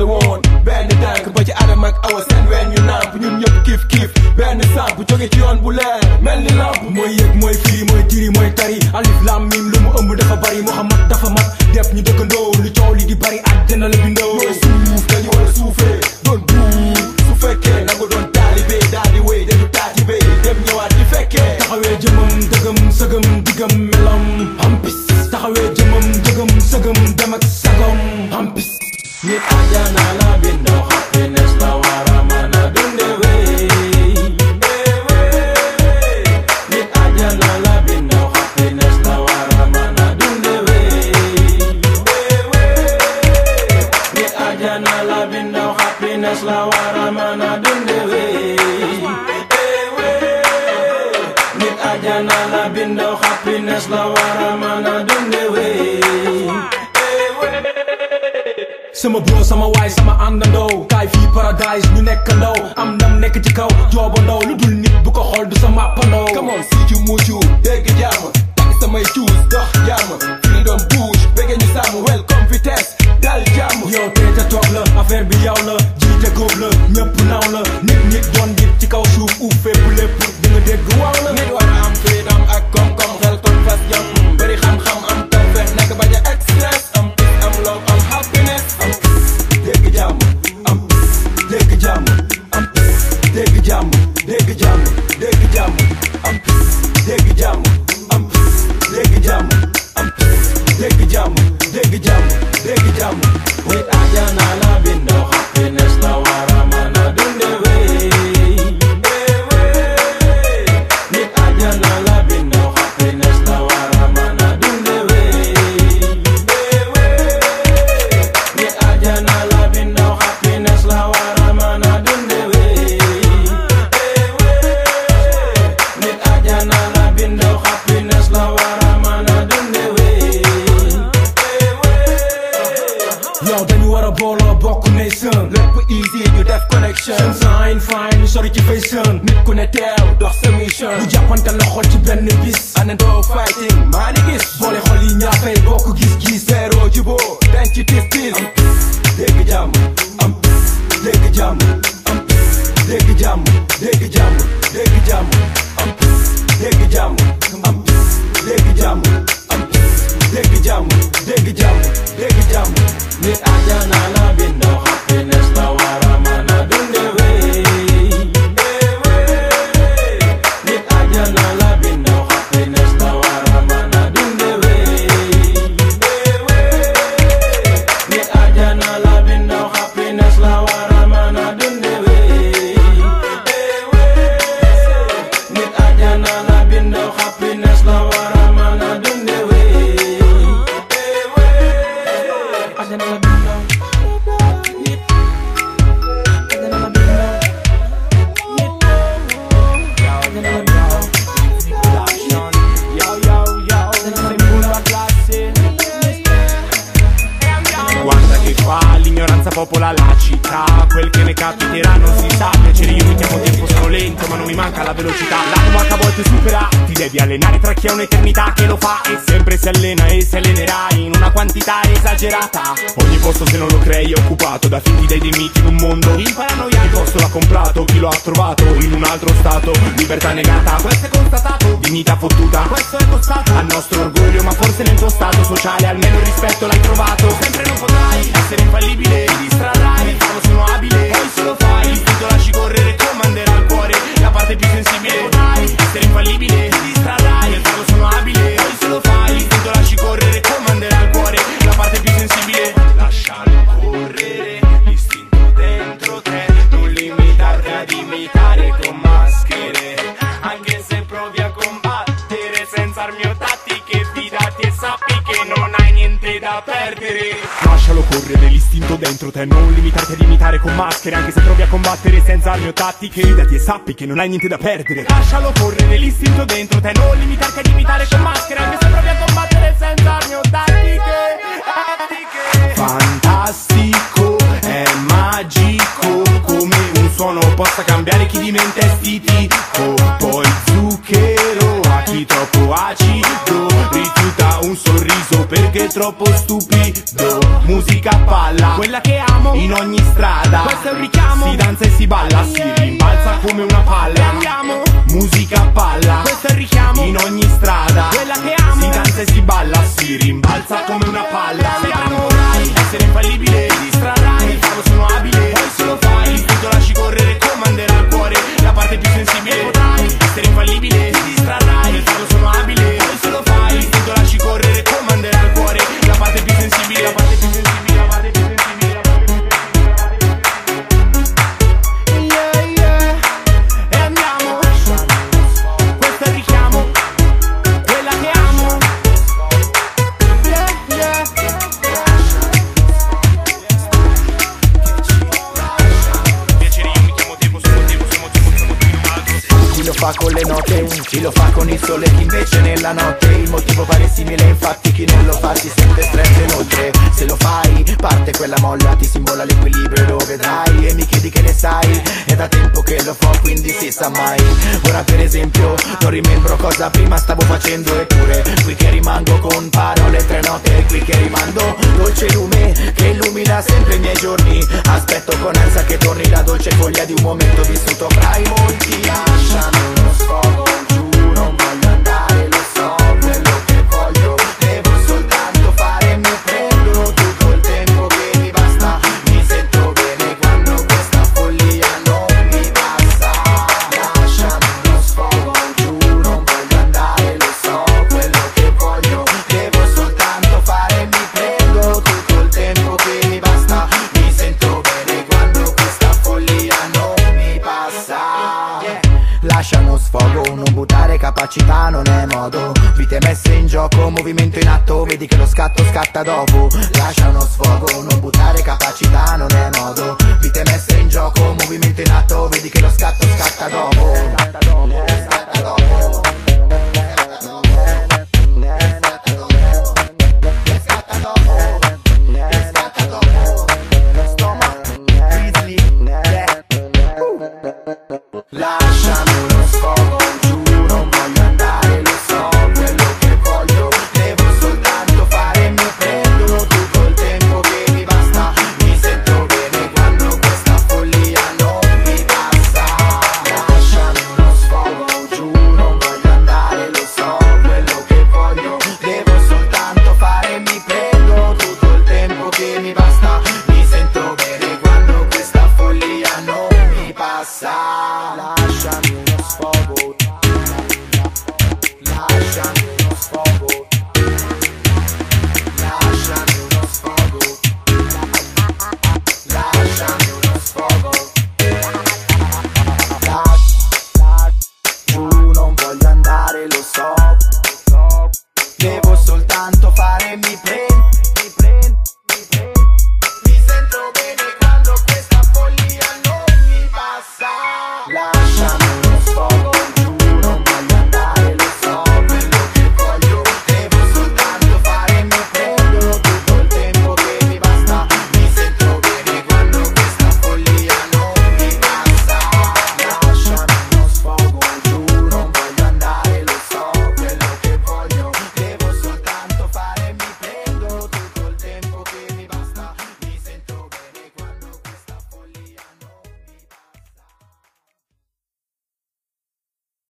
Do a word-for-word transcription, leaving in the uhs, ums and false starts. the one Ben the dank, but you had a Mac hours and when you lamp, you nyop kif kif Ben the sample, joge ci yoon bu leer mel ni lamp mooy yëg mooy firi mooy tiri mooy tari alif lam mim lu mu ëmb dafa bari Muhammad dafa mat def ñu dëkkandoo lu coow li di bari àddina la bindoo mooy suuf dañu war a suufee doon buur su fekkee nangu doon taalibe daal di wéy dañu taalibe dem ñëwaat di fekkee taxawee jëmam dëgëm sëgëm digam melam ampis taxawee jëmam dëgëm sëgëm dem ak sagam ampis ni ajana la bindoo happiness la war a mën a dundee la wara mana dundewe nit ajana la bindo happiness la wara mana dundewe sama bro sama waay sama àndandoo kaay fii paradise ñu nekkandoo am nam nekk ci kaw joobandoo lu dul nit bu ko xool du sama pano come on si ci muucu dégg jaama tak samay choose dox jaama freedom bouge bege ñu sàmm welcome vitesse dal jaam yow tey ca toog la affaire bi yow la jiite góob la ñëpp naaw la nit nit doon nit ci kaw suuf uuf fépp lépp di nga dégg waaw la nit war am freedom ak koom-koom xel kon fas jam bëri xam-xam am tawfeex nekk bañ a express am pis am love am happiness am pis dégg jàmm am pis dégg jàmm am pis dégg jàmm dégg jàmm dégg jàmm am pis dégg jàmm am pis dégg jàmm am pis dégg jàmm dégg jàmm dégg jàmm nit ajana la bindoo happiness la wara mën a dundee nit ajana la bindoo happiness la wara mën a dundee nit ajana la bindoo happiness la wara mën a dundee nit ajana la bindoo happiness la wara mën a dundee yow dañu war a booloo bokk ne sën lépp easy ñu def connection sën sign fine sori ci fay sën nit ku ne teew dox sa mission bu jàppante loxo ci benn bis anandoo fighting maa ni gis boole xol yi ñaafay bokk gis-gis seeroo ci boo dañ ci tis tis am pis dégg jàmm am pis dégg jàmm am pis dégg jàmm dégg jàmm dégg jàmm am pis dégg jàmm am pis dégg jàmm am pis dégg jàmm dégg jàmm dégg jàmm nit ajana la bindoo happiness la wara mën a dundee nit ajana la bindoo happiness la wara mën a dundee nit ajana la bindoo happiness la wara mën a dundee nit ajana la bindoo happiness la wara mën a dundee guarda che fa l'ignoranza popola la città, quel che ne capiterà non si sa, piacere io mi chiamo tempo sono lento ma non mi manca la velocità, l'atomac a volte supera, ti devi allenare tra chi ha un'eternità che lo fa e sempre si allena e si allenerà in una quantità esagerata, ogni posto se non lo crei è occupato da finti dei nemici in un mondo imparanoia, il posto l'ha comprato, chi lo ha trovato in un altro stato, libertà negata, questo è constatato, dignità fottuta, questo è costato al nostro orgoglio ma forse nel tuo stato sociale almeno il rispetto l'hai trovato, sempre non potrai essere infallibile, ti distrarrai, nel farlo sono abile, poi se lo fai, l'istinto lasci correre, comanderà il cuore, la parte più sensibile, potrai essere infallibile, ti distrarrai, nel farlo sono abile, poi se lo fai, l'istinto lasci correre, comanderà il cuore, la parte più sensibile, lascialo correre, l'istinto dentro te, non limitarti ad imitare con maschere, anche se provi a combattere, senza armi o tattiche, fidati e sappi che non hai niente da perdere. Lascialo correre, l'istinto dentro te, non limitarti ad imitare con maschere, anche se provi a combattere senza armi o tattiche, fidati e sappi che non hai niente da perdere. Lascialo correre, l'istinto dentro te, non limitarti ad imitare con maschere, anche se provi a combattere senza armi o tattiche. Fantastico, è magico, come un suono possa cambiare chi di mente è stitico, poi zucchero a chi troppo acido, rifiuta aiuta un sorriso perché è troppo stupido. Musica a palla, quella che amo in ogni strada. Questo è un richiamo, si danza e si balla, si rimbalza come una palla. Andiamo. Musica a palla, questo è il richiamo in ogni strada. Quella che amo, si danza e si balla, si rimbalza come una palla. Se amorai, essere infallibile, ti distrarrai, nel farlo sono abile, poi se lo fai, il tutto lasci correre, comanderà il cuore, la parte più sensibile. Potrai essere infallibile, ti distrarrai, nel farlo sono abile, poi se lo fai, il tutto lasci correre, comanderà il cuore, la parte più sensibile, la parte più sensibile, la parte più sensibile. Con le note, chi lo fa con il sole, chi invece nella notte. Il motivo pare simile, infatti chi non lo fa si sente stretto inoltre. Se lo fai, parte quella molla, ti simbola l'equilibrio, lo vedrai. E mi chiedi che ne sai, è da tempo che lo fo, quindi si sa mai. Ora per esempio, non rimembro cosa prima stavo facendo, eppure qui che rimango con parole tre note, qui che rimando dolce lume che illumina sempre i miei giorni. Aspetto con ansia che torni la dolce foglia di un momento vissuto fra i molti. Lasciami lo sfogo, giù, non voglio andare, lo so, quello che voglio devo soltanto fare, mi prendo tutto il tempo che mi basta, mi sento bene quando questa follia non mi basta. Lasciami lo sfogo, giù, non voglio andare, lo so, quello che voglio devo soltanto fare, mi prendo tutto il tempo che mi basta, mi sento bene quando questa follia non mi passa. Yeah. Lasciano sfogo, non buttare capacità, non è modo. Vite messe in gioco, movimento in atto, vedi che lo scatto scatta dopo. Lasciano sfogo, non buttare capacità, non è modo.